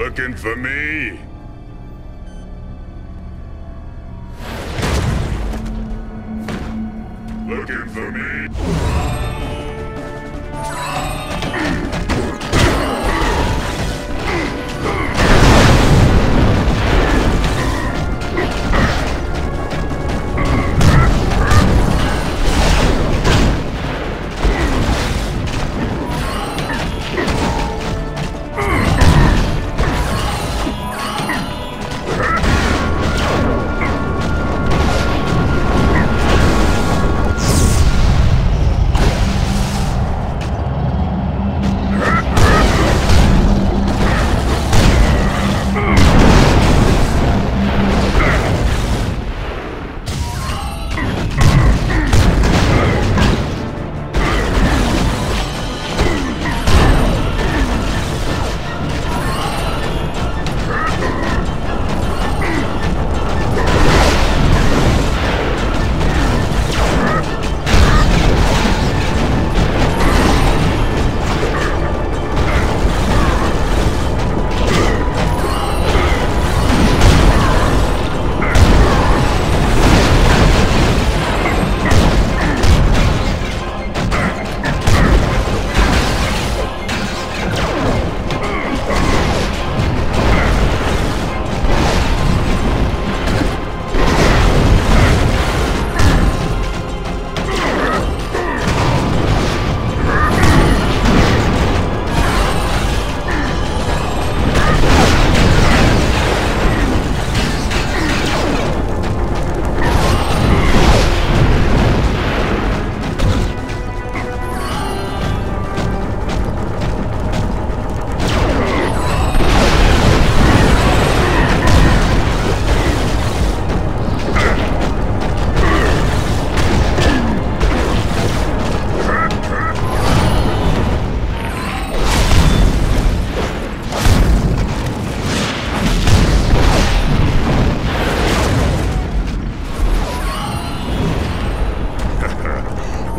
Looking for me? Looking for me?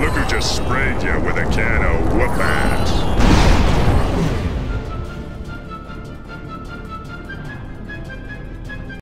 Look who just sprayed you with a can of whoop-ass.